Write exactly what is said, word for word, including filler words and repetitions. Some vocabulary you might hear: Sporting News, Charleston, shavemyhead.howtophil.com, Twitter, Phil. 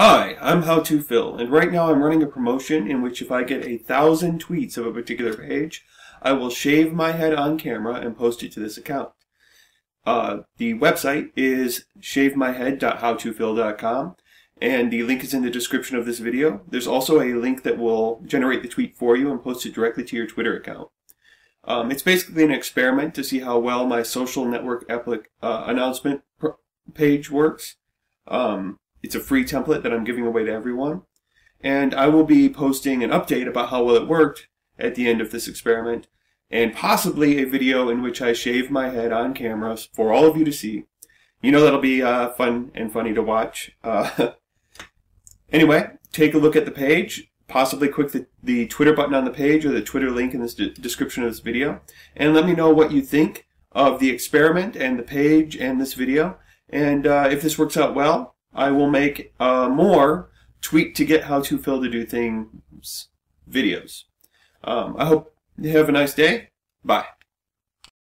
Hi, I'm How To Phil, and right now I'm running a promotion in which if I get a thousand tweets of a particular page, I will shave my head on camera and post it to this account. Uh, the website is shave my head dot how to phil dot com, and the link is in the description of this video. There's also a link that will generate the tweet for you and post it directly to your Twitter account. Um, it's basically an experiment to see how well my social network applic uh, announcement page works. Um, It's a free template that I'm giving away to everyone, and I will be posting an update about how well it worked at the end of this experiment, and possibly a video in which I shave my head on camera for all of you to see. You know, that'll be uh, fun and funny to watch. Uh, anyway, take a look at the page, possibly click the, the Twitter button on the page or the Twitter link in the de description of this video, and let me know what you think of the experiment and the page and this video, and uh, if this works out well, I will make uh, more tweet to get how to Phil to do things videos. Um, I hope you have a nice day. Bye.